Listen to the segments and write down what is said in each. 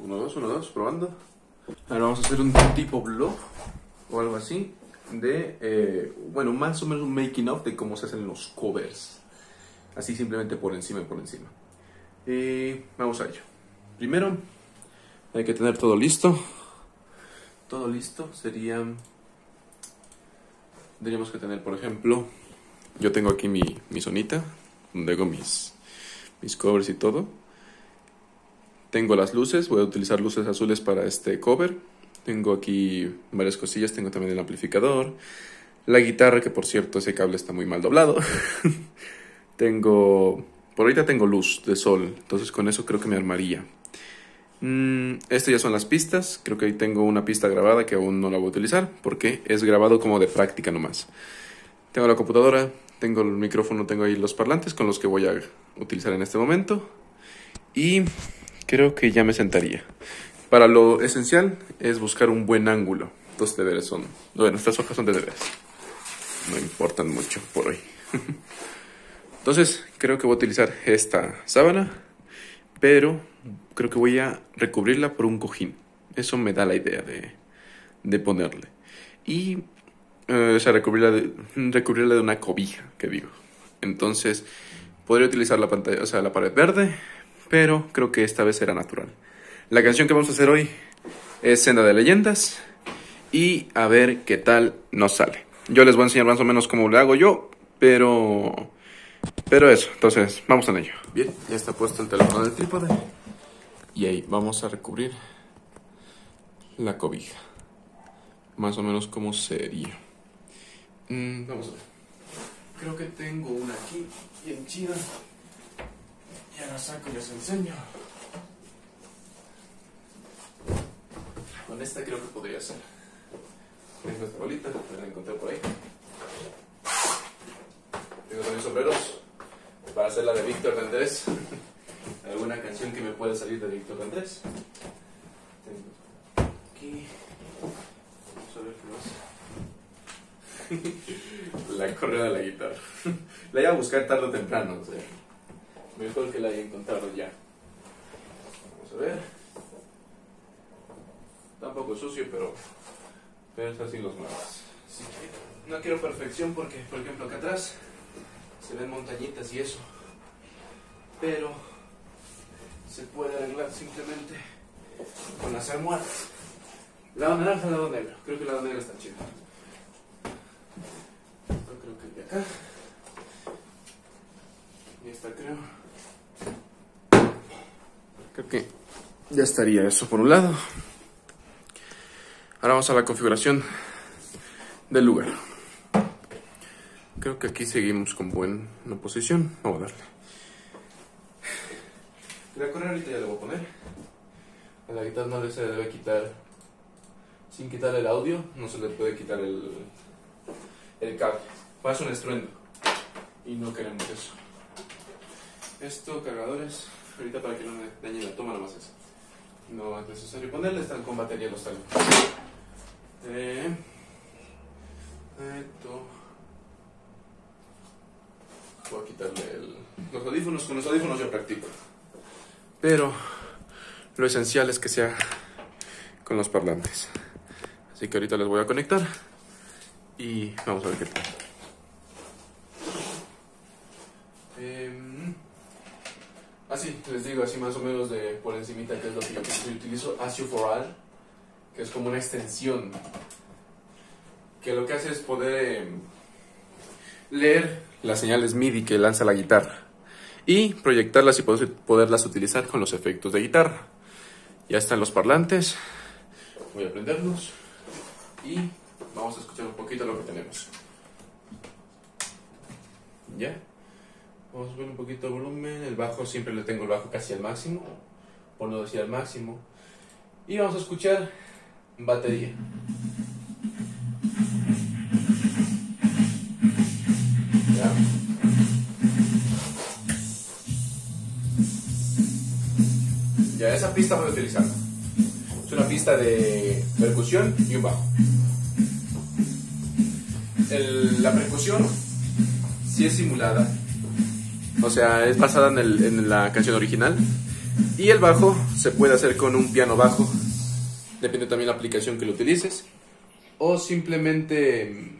1, 2, probando. Ahora vamos a hacer un tipo blog o algo así de, bueno, más o menos un making of de cómo se hacen los covers. Así simplemente por encima y por encima. Y vamos a ello. Primero hay que tener todo listo. Todo listo sería... Tendríamos que tener, por ejemplo, yo tengo aquí mi zonita, donde hago mis covers y todo. Tengo las luces, voy a utilizar luces azules para este cover. Tengo aquí varias cosillas, tengo también el amplificador. La guitarra, que por cierto ese cable está muy mal doblado. Por ahorita tengo luz de sol, entonces con eso creo que me armaría. Estas ya son las pistas. Creo que ahí tengo una pista grabada que aún no la voy a utilizar, porque es grabado como de práctica nomás. Tengo la computadora, tengo el micrófono, tengo ahí los parlantes con los que voy a utilizar en este momento. Y... creo que ya me sentaría. Para lo esencial es buscar un buen ángulo. Estos deberes son... bueno, estas hojas son de deberes. No importan mucho por hoy. Entonces, creo que voy a utilizar esta sábana, pero creo que voy a recubrirla por un cojín. Eso me da la idea de ponerle. Y... o sea, recubrirla de una cobija, que digo. Entonces, podría utilizar la pantalla, o sea, la pared verde... pero creo que esta vez será natural. La canción que vamos a hacer hoy es Senda de Leyendas. Y a ver qué tal nos sale. Yo les voy a enseñar más o menos cómo lo hago yo. Pero eso, entonces vamos en ello. Bien, ya está puesto el teléfono del trípode. Y ahí vamos a recubrir la cobija. Más o menos como sería. Vamos a ver. Creo que tengo una aquí bien chida. Ya la saco y les enseño. Con esta creo que podría ser. Tengo esta bolita, la encontré por ahí. Tengo también sombreros para hacer la de Víctor Rendés. Alguna canción que me pueda salir de Víctor Rendés. Tengo aquí. Vamos a ver qué más. La correa de la guitarra. La iba a buscar tarde o temprano, o sea. Mejor que la haya encontrado ya. Vamos a ver. Está un poco sucio, pero es así los mapas. Así que no quiero perfección porque, por ejemplo, acá atrás se ven montañitas y eso. Pero se puede arreglar simplemente con las almohadas. Lado naranja, lado negro. Creo que el lado negro está chido. Esto creo que es de acá. Y esta creo. Creo que ya estaría eso por un lado. Ahora vamos a la configuración del lugar. Creo que aquí seguimos con buena posición. Vamos a darle. La correa ahorita ya le voy a poner. A la guitarra no se le debe quitar. Sin quitar el audio, no se le puede quitar el cable. Pasa un estruendo. Y no queremos eso. Esto, cargadores. Ahorita para que no me dañe la toma, nomás eso. No es necesario ponerle, están con batería los talones. Voy a quitarle los audífonos. Con los audífonos yo practico. Pero lo esencial es que sea con los parlantes. Así que ahorita les voy a conectar. Y vamos a ver qué tal. Así, les digo, así más o menos de por encimita, que es lo que yo utilizo, Asio 4All, que es como una extensión, que lo que hace es poder leer las señales MIDI que lanza la guitarra y proyectarlas y poderlas utilizar con los efectos de guitarra. Ya están los parlantes, voy a prenderlos y vamos a escuchar un poquito lo que tenemos. ¿Ya? Vamos a subir un poquito el volumen. El bajo, siempre le tengo el bajo casi al máximo, por no decir al máximo. Y vamos a escuchar batería. ¿Ya? Ya, esa pista voy a utilizar. Es una pista de percusión y un bajo. La percusión sí es simulada. O sea, es basada en la canción original, Y el bajo se puede hacer con un piano bajo, depende también de la aplicación que lo utilices, o simplemente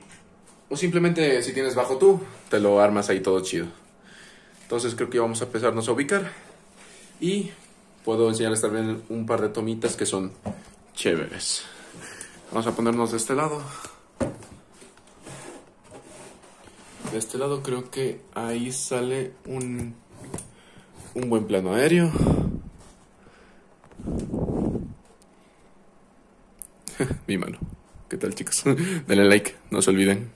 si tienes bajo tú, te lo armas ahí todo chido. Entonces creo que ya vamos a empezarnos a ubicar y puedo enseñarles también un par de tomitas que son chéveres. Vamos a ponernos de este lado. De este lado creo que ahí sale un buen plano aéreo. Mi mano. ¿Qué tal, chicos? Denle like, no se olviden.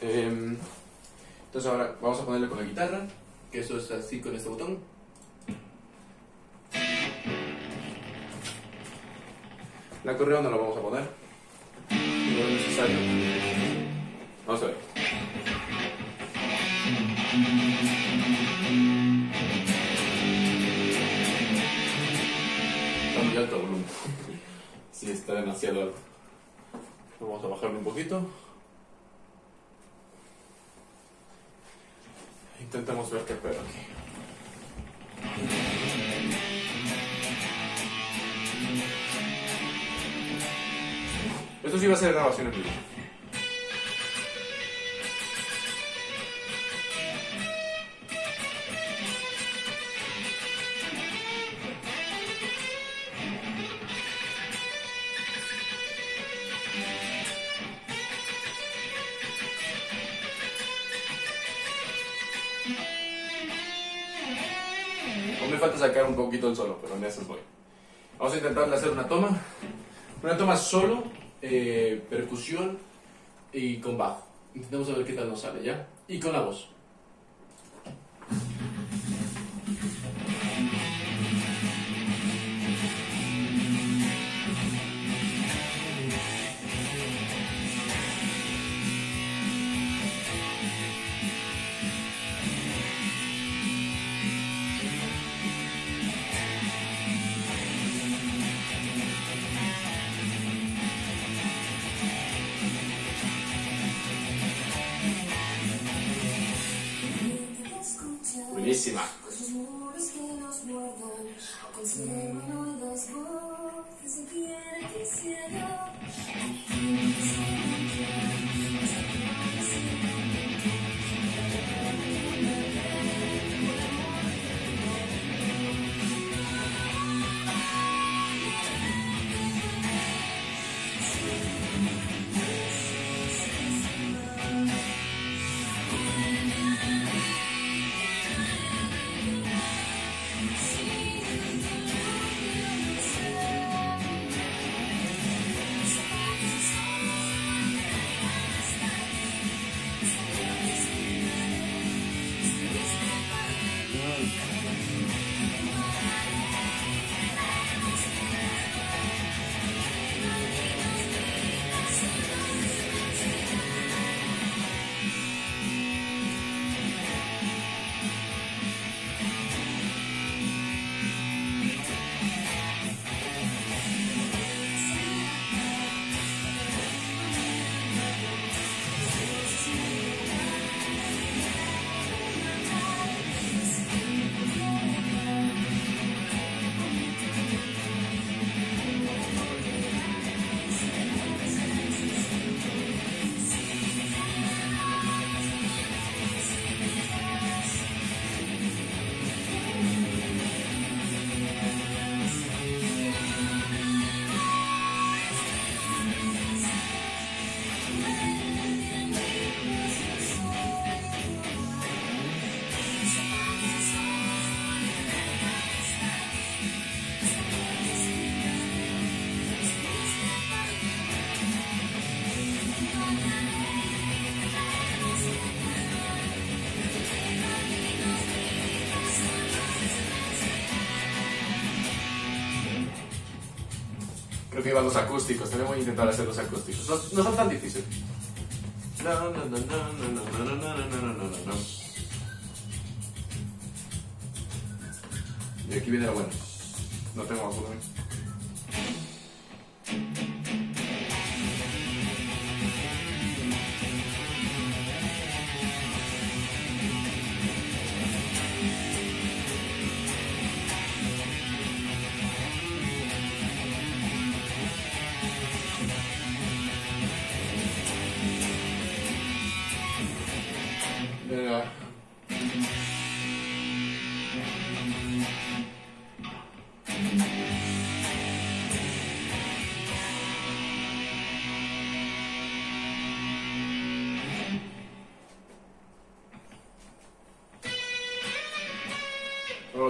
Entonces ahora vamos a ponerle con la guitarra, que eso es así con este botón. El acordeón no lo vamos a poner, no es necesario. Vamos a ver. Está muy alto el volumen. Sí, está demasiado alto. Vamos a bajarlo un poquito. Intentamos ver qué pega aquí. Esto sí va a ser grabación en vivo. Aún me falta sacar un poquito el solo, pero en eso voy. Vamos a intentar hacer una toma solo. Percusión y con bajo. Intentamos a ver qué tal nos sale, ¿ya? Y con la voz. Buenísima. Creo que iban los acústicos, también voy a intentar hacer los acústicos. No son tan difíciles. Y aquí viene lo bueno. No tengo volumen.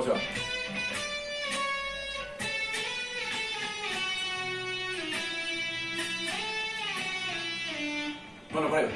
cosa. Bueno, por ahí.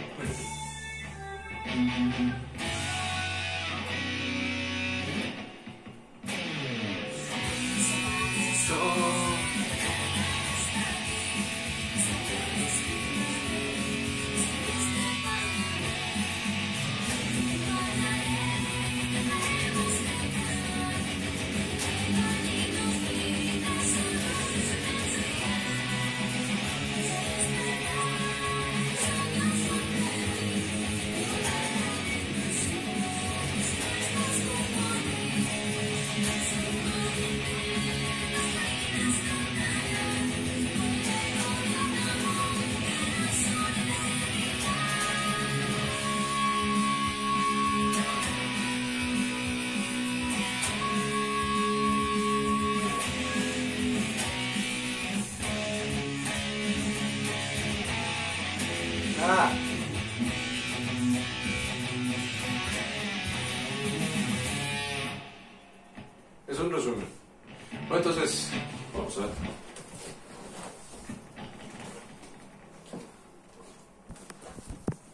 Es un resumen. Bueno, entonces, vamos a ver.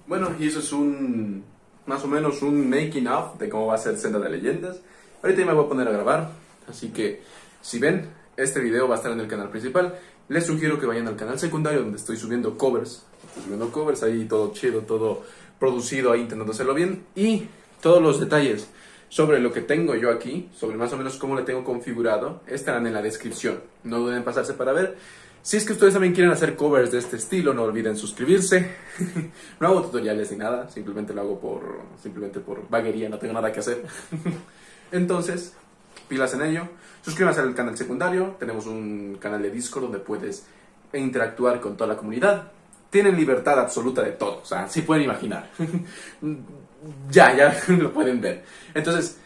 Bueno, y eso es un, más o menos un making of de cómo va a ser Senda de Leyendas. Ahorita ya me voy a poner a grabar, así que si ven, este video va a estar en el canal principal. Les sugiero que vayan al canal secundario donde estoy subiendo covers. Estoy subiendo covers ahí, todo chido, todo producido ahí, intentando hacerlo bien. Y todos los detalles sobre lo que tengo yo aquí, sobre más o menos cómo le tengo configurado, estarán en la descripción. No duden en pasarse para ver. Si es que ustedes también quieren hacer covers de este estilo, no olviden suscribirse. No hago tutoriales ni nada, simplemente lo hago por vaguería, no tengo nada que hacer. Entonces, pilas en ello. Suscríbanse al canal secundario. Tenemos un canal de Discord donde puedes interactuar con toda la comunidad. Tienen libertad absoluta de todo, o sea, sí pueden imaginar. Ya lo pueden ver. Entonces,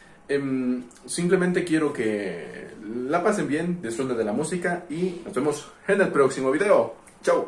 simplemente quiero que la pasen bien, disfruten de la música y nos vemos en el próximo video. ¡Chao!